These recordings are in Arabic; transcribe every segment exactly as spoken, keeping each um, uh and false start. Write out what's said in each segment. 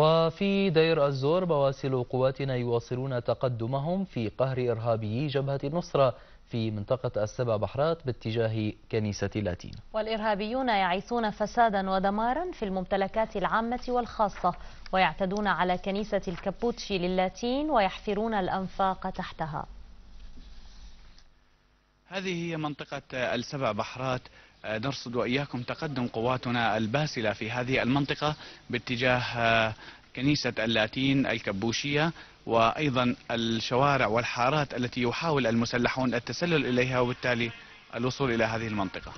وفي دير الزور بواسل قواتنا يواصلون تقدمهم في قهر إرهابي جبهة النصرة في منطقة السبع بحرات باتجاه كنيسة اللاتين. والإرهابيون يعيثون فسادا ودمارا في الممتلكات العامة والخاصة، ويعتدون على كنيسة الكابوتشي للاتين ويحفرون الأنفاق تحتها. هذه هي منطقة السبع بحرات، نرصد وإياكم تقدم قواتنا الباسلة في هذه المنطقة باتجاه كنيسة اللاتين الكبوشية، وأيضا الشوارع والحارات التي يحاول المسلحون التسلل إليها وبالتالي الوصول إلى هذه المنطقة.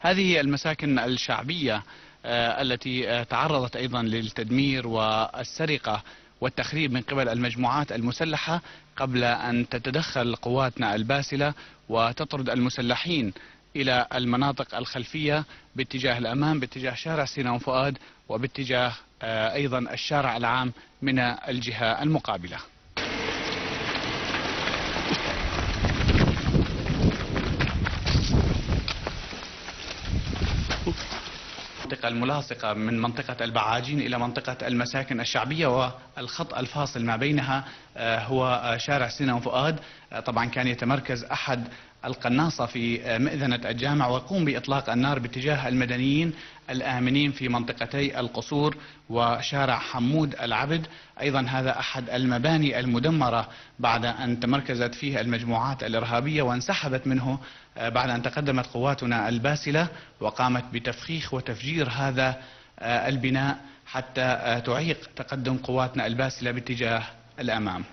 هذه المساكن الشعبية التي تعرضت أيضا للتدمير والسرقة والتخريب من قبل المجموعات المسلحة قبل أن تتدخل قواتنا الباسلة وتطرد المسلحين إلى المناطق الخلفية باتجاه الأمام، باتجاه شارع سيناء وفؤاد، وباتجاه أيضا الشارع العام من الجهة المقابلة. المنطقة الملاصقة من منطقة البعاجين إلى منطقة المساكن الشعبية والخط الفاصل ما بينها هو شارع سيناء وفؤاد. طبعا كان يتمركز أحد القناصة في مئذنة الجامع ويقوم بإطلاق النار باتجاه المدنيين الآمنين في منطقتي القصور وشارع حمود العبد. أيضا هذا أحد المباني المدمرة بعد أن تمركزت فيه المجموعات الإرهابية وانسحبت منه بعد أن تقدمت قواتنا الباسلة وقامت بتفخيخ وتفجير هذا البناء حتى تعيق تقدم قواتنا الباسلة باتجاه الأمام.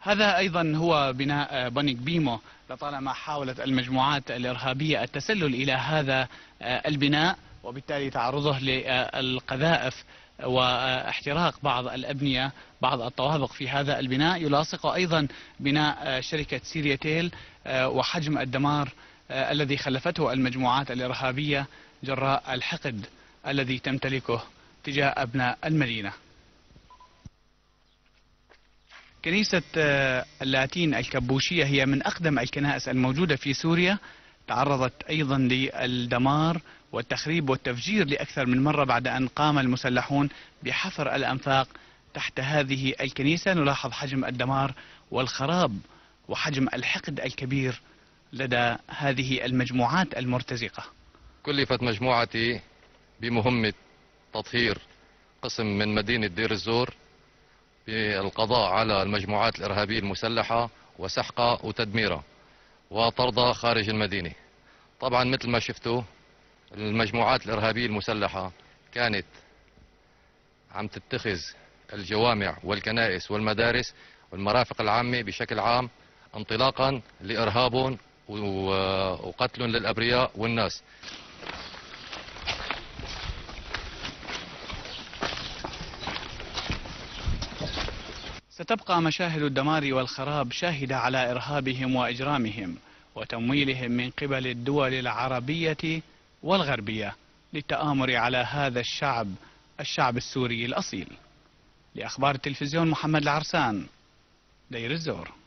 هذا أيضا هو بناء بنك بيمو، لطالما حاولت المجموعات الإرهابية التسلل إلى هذا البناء وبالتالي تعرضه للقذائف واحتراق بعض الأبنية، بعض الطوابق في هذا البناء. يلاصق أيضا بناء شركة سيرياتيل وحجم الدمار الذي خلفته المجموعات الإرهابية جراء الحقد الذي تمتلكه تجاه أبناء المدينة. كنيسة اللاتين الكبوشية هي من أقدم الكنائس الموجودة في سوريا، تعرضت أيضا للدمار والتخريب والتفجير لأكثر من مرة بعد أن قام المسلحون بحفر الأنفاق تحت هذه الكنيسة. نلاحظ حجم الدمار والخراب وحجم الحقد الكبير لدى هذه المجموعات المرتزقة. كلفت مجموعتي بمهمة تطهير قسم من مدينة دير الزور بالقضاء على المجموعات الإرهابية المسلحة وسحقها وتدميرها وطردها خارج المدينة. طبعا مثل ما شفتوا المجموعات الإرهابية المسلحة كانت عم تتخذ الجوامع والكنائس والمدارس والمرافق العامة بشكل عام انطلاقا لإرهابهم وقتلهم للأبرياء والناس. ستبقى مشاهد الدمار والخراب شاهدة على إرهابهم وإجرامهم وتمويلهم من قبل الدول العربية والغربية للتآمر على هذا الشعب الشعب السوري الأصيل. لأخبار التلفزيون محمد العرسان، دير الزور.